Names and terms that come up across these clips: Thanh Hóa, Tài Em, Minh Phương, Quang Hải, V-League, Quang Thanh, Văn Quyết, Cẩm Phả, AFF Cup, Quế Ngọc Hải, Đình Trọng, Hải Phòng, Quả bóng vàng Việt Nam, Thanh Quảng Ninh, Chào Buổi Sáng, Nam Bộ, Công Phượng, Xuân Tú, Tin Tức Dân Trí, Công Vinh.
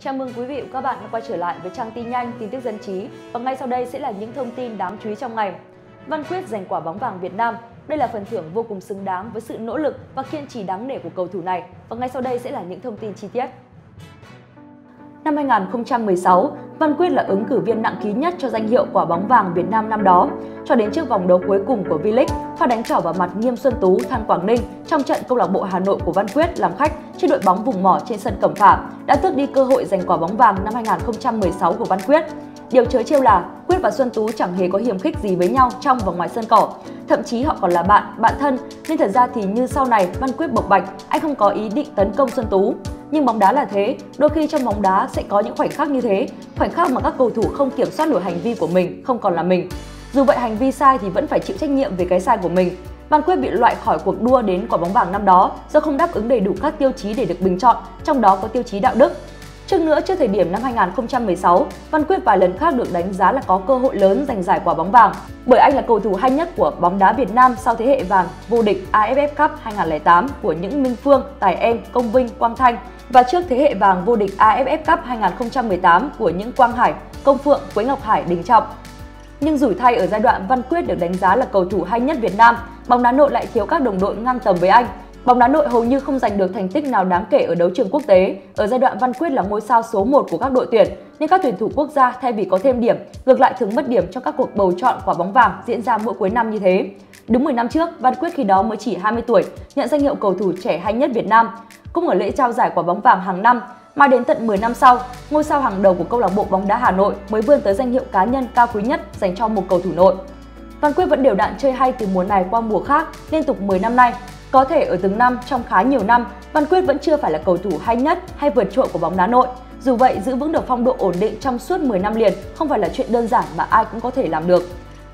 Chào mừng quý vị và các bạn đã quay trở lại với trang tin nhanh, tin tức dân trí. Và ngay sau đây sẽ là những thông tin đáng chú ý trong ngày. Văn Quyết giành quả bóng vàng Việt Nam. Đây là phần thưởng vô cùng xứng đáng với sự nỗ lực và kiên trì đáng nể của cầu thủ này. Và ngay sau đây sẽ là những thông tin chi tiết. Năm 2016, Văn Quyết là ứng cử viên nặng ký nhất cho danh hiệu quả bóng vàng Việt Nam năm đó. Cho đến trước vòng đấu cuối cùng của V-League, pha đánh trỏ vào mặt Nghiêm Xuân Tú, Thanh Quảng Ninh trong trận câu lạc bộ Hà Nội của Văn Quyết làm khách trước đội bóng vùng mỏ trên sân Cẩm Phả đã tước đi cơ hội giành quả bóng vàng năm 2016 của Văn Quyết. Điều trớ trêu là Quyết và Xuân Tú chẳng hề có hiềm khích gì với nhau trong và ngoài sân cỏ. Thậm chí họ còn là bạn thân, nên thật ra thì như sau này Văn Quyết bộc bạch, anh không có ý định tấn công Xuân Tú. Nhưng bóng đá là thế, đôi khi trong bóng đá sẽ có những khoảnh khắc như thế, khoảnh khắc mà các cầu thủ không kiểm soát nổi hành vi của mình, không còn là mình. Dù vậy hành vi sai thì vẫn phải chịu trách nhiệm về cái sai của mình. Văn Quyết bị loại khỏi cuộc đua đến quả bóng vàng năm đó do không đáp ứng đầy đủ các tiêu chí để được bình chọn, trong đó có tiêu chí đạo đức. Trước thời điểm năm 2016, Văn Quyết vài lần khác được đánh giá là có cơ hội lớn giành giải quả bóng vàng bởi anh là cầu thủ hay nhất của bóng đá Việt Nam sau thế hệ vàng vô địch AFF Cup 2008 của những Minh Phương, Tài Em, Công Vinh, Quang Thanh và trước thế hệ vàng vô địch AFF Cup 2018 của những Quang Hải, Công Phượng, Quế Ngọc Hải, Đình Trọng. Nhưng rủi thay ở giai đoạn Văn Quyết được đánh giá là cầu thủ hay nhất Việt Nam, bóng đá nội lại thiếu các đồng đội ngang tầm với anh. Bóng đá nội hầu như không giành được thành tích nào đáng kể ở đấu trường quốc tế. Ở giai đoạn Văn Quyết là ngôi sao số 1 của các đội tuyển, nhưng các tuyển thủ quốc gia thay vì có thêm điểm, ngược lại thường mất điểm cho các cuộc bầu chọn quả bóng vàng diễn ra mỗi cuối năm như thế. Đúng 10 năm trước, Văn Quyết khi đó mới chỉ 20 tuổi, nhận danh hiệu cầu thủ trẻ hay nhất Việt Nam. Cũng ở lễ trao giải quả bóng vàng hàng năm, mà đến tận 10 năm sau, ngôi sao hàng đầu của câu lạc bộ bóng đá Hà Nội mới vươn tới danh hiệu cá nhân cao quý nhất dành cho một cầu thủ nội. Văn Quyết vẫn đều đặn chơi hay từ mùa này qua mùa khác, liên tục 10 năm nay. Có thể ở từng năm trong khá nhiều năm, Văn Quyết vẫn chưa phải là cầu thủ hay nhất hay vượt trội của bóng đá nội. Dù vậy, giữ vững được phong độ ổn định trong suốt 10 năm liền không phải là chuyện đơn giản mà ai cũng có thể làm được.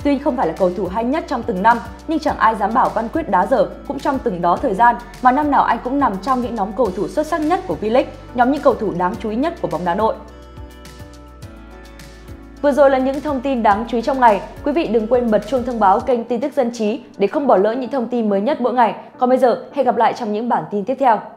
Tuy không phải là cầu thủ hay nhất trong từng năm, nhưng chẳng ai dám bảo Văn Quyết đá dở cũng trong từng đó thời gian, mà năm nào anh cũng nằm trong những nhóm cầu thủ xuất sắc nhất của V-League, nhóm những cầu thủ đáng chú ý nhất của bóng đá nội. Vừa rồi là những thông tin đáng chú ý trong ngày. Quý vị đừng quên bật chuông thông báo kênh Tin tức Dân trí để không bỏ lỡ những thông tin mới nhất mỗi ngày. Còn bây giờ, hẹn gặp lại trong những bản tin tiếp theo.